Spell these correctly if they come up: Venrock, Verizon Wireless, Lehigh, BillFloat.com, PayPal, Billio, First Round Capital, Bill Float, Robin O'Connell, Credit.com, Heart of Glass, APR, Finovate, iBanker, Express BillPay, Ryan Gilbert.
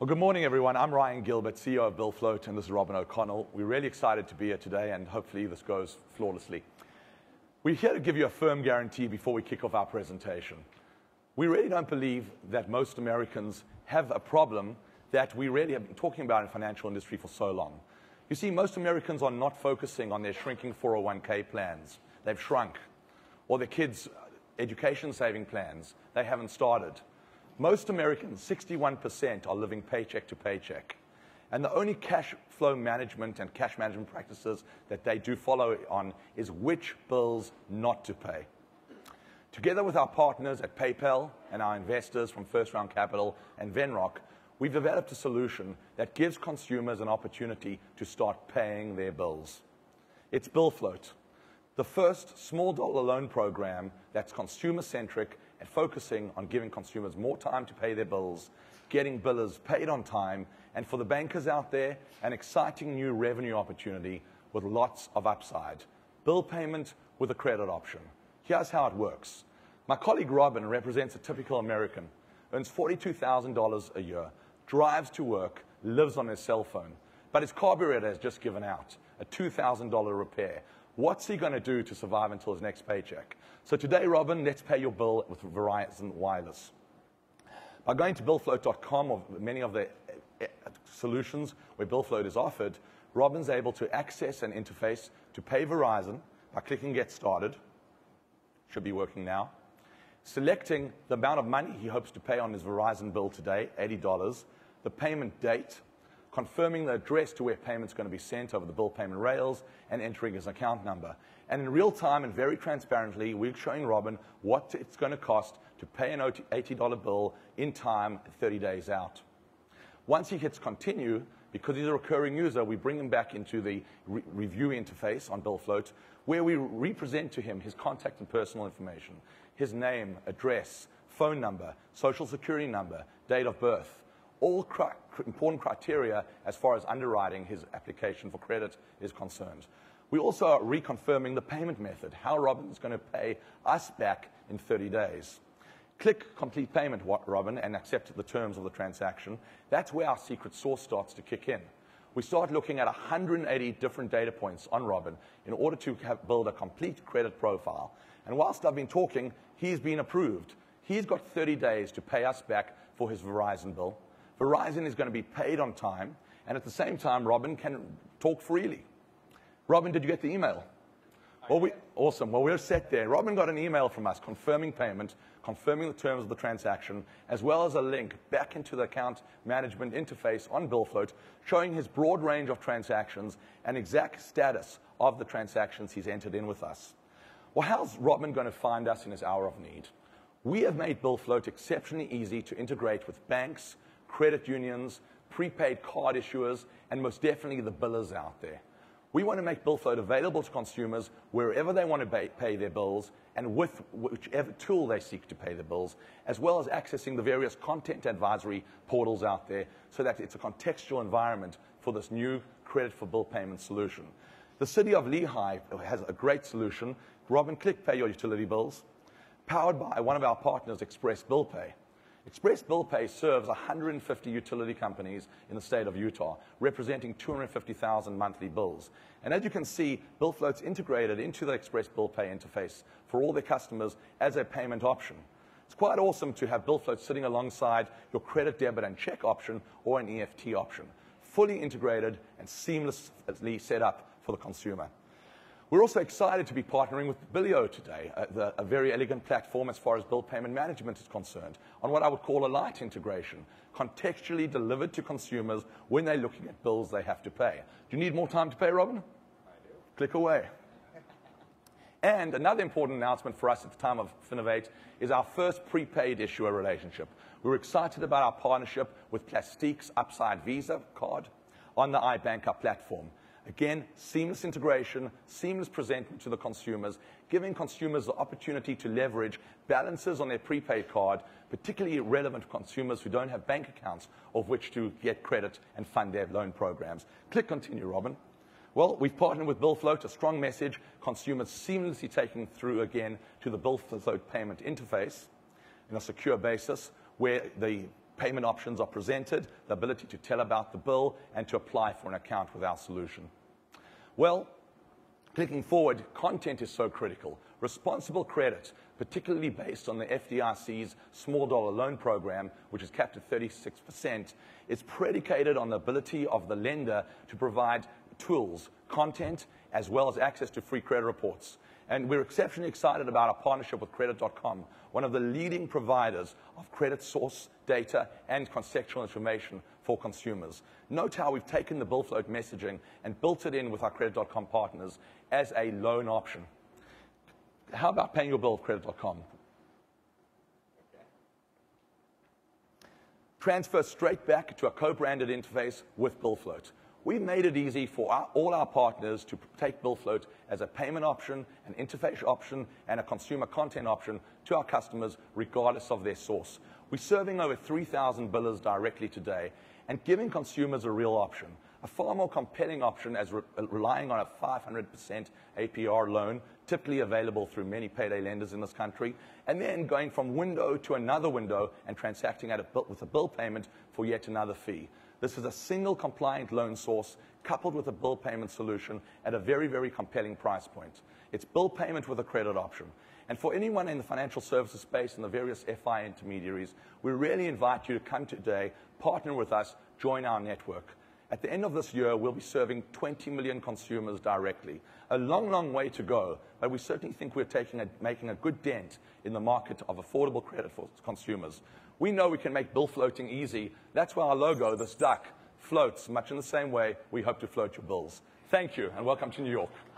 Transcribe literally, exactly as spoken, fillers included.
Well, good morning, everyone. I'm Ryan Gilbert, C E O of Bill Float, and this is Robin O'Connell. We're really excited to be here today, and hopefully this goes flawlessly. We're here to give you a firm guarantee before we kick off our presentation. We really don't believe that most Americans have a problem that we really have been talking about in the financial industry for so long. You see, most Americans are not focusing on their shrinking four oh one K plans. They've shrunk. Or their kids' education saving plans. They haven't started. Most Americans, sixty-one percent, are living paycheck to paycheck. And the only cash flow management and cash management practices that they do follow on is which bills not to pay. Together with our partners at PayPal and our investors from First Round Capital and Venrock, we've developed a solution that gives consumers an opportunity to start paying their bills. It's Bill Float, the first small dollar loan program that's consumer-centric and focusing on giving consumers more time to pay their bills, getting billers paid on time, and for the bankers out there, an exciting new revenue opportunity with lots of upside. Bill payment with a credit option. Here's how it works. My colleague Robin represents a typical American, earns forty-two thousand dollars a year, drives to work, lives on his cell phone, but his carburetor has just given out, a two thousand dollar repair. What's he going to do to survive until his next paycheck? So today, Robin, let's pay your bill with Verizon Wireless. By going to Bill Float dot com or many of the solutions where Bill Float is offered, Robin's able to access an interface to pay Verizon by clicking Get Started. Should be working now. Selecting the amount of money he hopes to pay on his Verizon bill today, eighty dollars, the payment date, confirming the address to where payment's going to be sent over the bill payment rails, and entering his account number. And in real time and very transparently, we're showing Robin what it's going to cost to pay an eighty dollar bill in time, thirty days out. Once he hits continue, because he's a recurring user, we bring him back into the re review interface on Bill Float, where we represent to him his contact and personal information, his name, address, phone number, social security number, date of birth, all cri important criteria as far as underwriting his application for credit is concerned. We also are reconfirming the payment method, how Robin is going to pay us back in thirty days. Click Complete Payment, Robin, and accept the terms of the transaction. That's where our secret sauce starts to kick in. We start looking at one hundred eighty different data points on Robin in order to have build a complete credit profile. And whilst I've been talking, he's been approved. He's got thirty days to pay us back for his Verizon bill. Verizon is going to be paid on time, and at the same time, Robin can talk freely. Robin, did you get the email? Well, we, awesome. Well, we're set there. Robin got an email from us confirming payment, confirming the terms of the transaction, as well as a link back into the account management interface on Bill Float, showing his broad range of transactions and exact status of the transactions he's entered in with us. Well, how's Robin going to find us in his hour of need? We have made Bill Float exceptionally easy to integrate with banks, credit unions, prepaid card issuers, and most definitely the billers out there. We want to make Bill Float available to consumers wherever they want to pay their bills and with whichever tool they seek to pay their bills, as well as accessing the various content advisory portals out there so that it's a contextual environment for this new credit for bill payment solution. The city of Lehigh has a great solution. Robin, click Pay Your Utility Bills, powered by one of our partners, Express BillPay. Express BillPay serves one hundred fifty utility companies in the state of Utah, representing two hundred fifty thousand monthly bills. And as you can see, Bill Float's integrated into the Express BillPay interface for all their customers as a payment option. It's quite awesome to have Bill Float sitting alongside your credit, debit, and check option or an E F T option, fully integrated and seamlessly set up for the consumer. We're also excited to be partnering with Billio today, a, the, a very elegant platform as far as bill payment management is concerned, on what I would call a light integration, contextually delivered to consumers when they're looking at bills they have to pay. Do you need more time to pay, Robin? I do. Click away. And another important announcement for us at the time of Finovate is our first prepaid issuer relationship. We're excited about our partnership with Plastique's Upside Visa card on the iBanker platform. Again, seamless integration, seamless presentment to the consumers, giving consumers the opportunity to leverage balances on their prepaid card, particularly relevant to consumers who don't have bank accounts of which to get credit and fund their loan programs. Click Continue, Robin. Well, we've partnered with Bill Float, a strong message, consumers seamlessly taken through again to the Bill Float payment interface in a secure basis where the payment options are presented, the ability to tell about the bill, and to apply for an account with our solution. Well, clicking forward, content is so critical. Responsible credit, particularly based on the F D I C's small dollar loan program, which is capped at thirty-six percent, is predicated on the ability of the lender to provide tools, content, as well as access to free credit reports. And we're exceptionally excited about our partnership with Credit dot com, one of the leading providers of credit source data and contextual information for consumers. Note how we've taken the BillFloat messaging and built it in with our Credit dot com partners as a loan option. How about paying your bill with Credit dot com? Transfer straight back to a co-branded interface with BillFloat. We made it easy for our, all our partners to take BillFloat as a payment option, an interface option, and a consumer content option to our customers, regardless of their source. We're serving over three thousand billers directly today and giving consumers a real option, a far more compelling option as re relying on a five hundred percent A P R loan, typically available through many payday lenders in this country, and then going from window to another window and transacting at a bill, with a bill payment for yet another fee. This is a single compliant loan source coupled with a bill payment solution at a very, very compelling price point. It's bill payment with a credit option. And for anyone in the financial services space and the various F I intermediaries, we really invite you to come today, partner with us, join our network. At the end of this year, we'll be serving twenty million consumers directly. A long, long way to go, but we certainly think we're taking a, making a good dent in the market of affordable credit for consumers. We know we can make bill floating easy. That's why our logo, this duck, floats much in the same way we hope to float your bills. Thank you, and welcome to New York.